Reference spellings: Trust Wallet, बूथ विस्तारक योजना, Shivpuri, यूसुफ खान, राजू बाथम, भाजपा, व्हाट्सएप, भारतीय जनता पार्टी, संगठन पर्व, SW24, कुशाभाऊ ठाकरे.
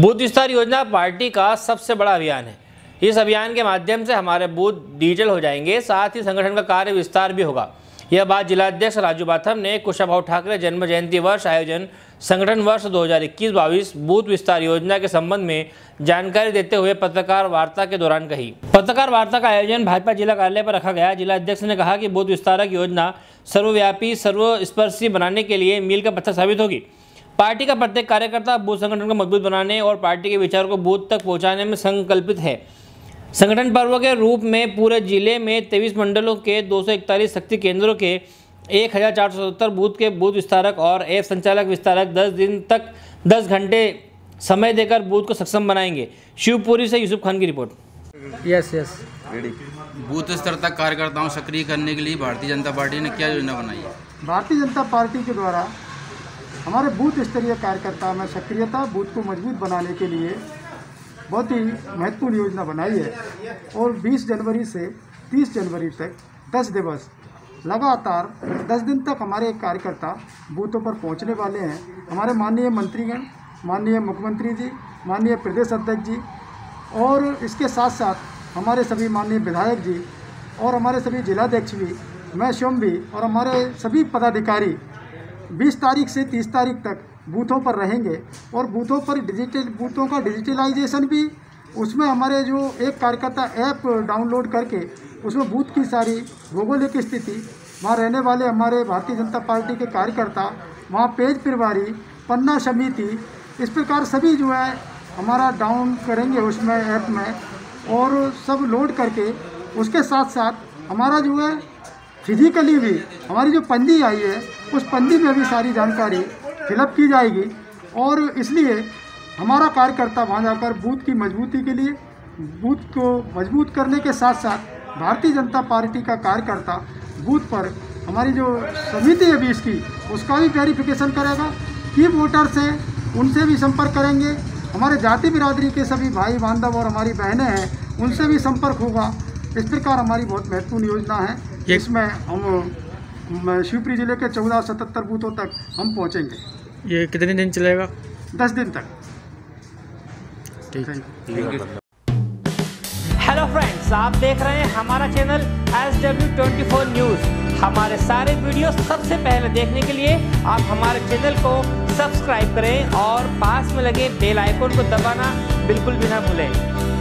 Booth विस्तार योजना party का सबसे बड़ा अभियान है। इस अभियान के माध्यम से हमारे बूथ डिजिटल हो जाएंगे, साथ ही संगठन का कार्य विस्तार भी होगा। यह बात जिलाध्यक्ष राजू बाथम ने कुशाभाऊ ठाकरे जन्म जयंती वर्ष आयोजन संगठन वर्ष 2021-22 बूथ विस्तार योजना के संबंध में जानकारी देते हुए पत्रकार वार्ता के दौरान कही। पत्रकार वार्ता का आयोजन भाजपा जिला कार्यालय पर रखा गया। जिलाध्यक्ष ने कहा कि बूथ विस्तारक योजना सर्वव्यापी सर्वस्पर्शी बनाने के लिए मील का पत्थर साबित होगी। पार्टी का प्रत्येक कार्यकर्ता बूथ संगठन को मजबूत बनाने और पार्टी के विचार को बूथ तक पहुंचाने में संकल्पित है। संगठन पर्व के रूप में पूरे जिले में 23 मंडलों के 241 शक्ति केंद्रों के 1470 बूथ के बूथ विस्तारक और एप संचालक विस्तारक 10 दिन तक 10 घंटे समय देकर बूथ को सक्षम बनाएंगे। शिवपुरी से यूसुफ खान की रिपोर्ट। यस बूथ स्तर तक कार्यकर्ताओं सक्रिय करने के लिए भारतीय जनता पार्टी ने क्या योजना बनाई है? भारतीय जनता पार्टी के द्वारा हमारे बूथ स्तरीय कार्यकर्ताओं में सक्रियता बूथ को मजबूत बनाने के लिए बहुत ही महत्वपूर्ण योजना बनाई है और 20 जनवरी से 30 जनवरी तक 10 दिवस लगातार 10 दिन तक हमारे कार्यकर्ता बूथों पर पहुंचने वाले हैं। हमारे माननीय मंत्रीगण, माननीय मुख्यमंत्री जी, माननीय प्रदेश अध्यक्ष जी और इसके साथ साथ हमारे सभी माननीय विधायक जी और हमारे सभी जिलाध्यक्ष भी, मैं स्वयं भी और हमारे सभी पदाधिकारी 20 तारीख से 30 तारीख तक बूथों पर रहेंगे और बूथों पर बूथों का डिजिटलाइजेशन भी, उसमें हमारे जो एक कार्यकर्ता ऐप डाउनलोड करके उसमें बूथ की सारी भौगोलिक स्थिति, वहाँ रहने वाले हमारे भारतीय जनता पार्टी के कार्यकर्ता, वहाँ पेज प्रभारी, पन्ना समिति, इस प्रकार सभी जो है हमारा डाउन करेंगे उसमें ऐप में और सब लोड करके उसके साथ साथ हमारा जो है फिजिकली भी हमारी जो पंजी आई है उस पंजी में भी सारी जानकारी फिलअप की जाएगी और इसलिए हमारा कार्यकर्ता वहाँ जाकर बूथ की मजबूती के लिए, बूथ को मजबूत करने के साथ साथ भारतीय जनता पार्टी का कार्यकर्ता बूथ पर हमारी जो समिति है 20 की उसका भी वेरिफिकेशन करेगा। की वोटर्स हैं उनसे भी संपर्क करेंगे, हमारे जाति बिरादरी के सभी भाई बांधव और हमारी बहनें हैं उनसे भी संपर्क होगा। इस प्रकार हमारी बहुत महत्वपूर्ण योजना है जिसमें हम शिवपुरी जिले के 1477 बूथों तक हम पहुंचेंगे। ये कितने दिन चलेगा? 10 दिन तक। ठीक है। हेलो फ्रेंड्स, आप देख रहे हैं हमारा चैनल SW24 न्यूज। हमारे सारे वीडियो सबसे पहले देखने के लिए आप हमारे चैनल को सब्सक्राइब करें और पास में लगे बेल आइकन को दबाना बिल्कुल भी ना भूलें।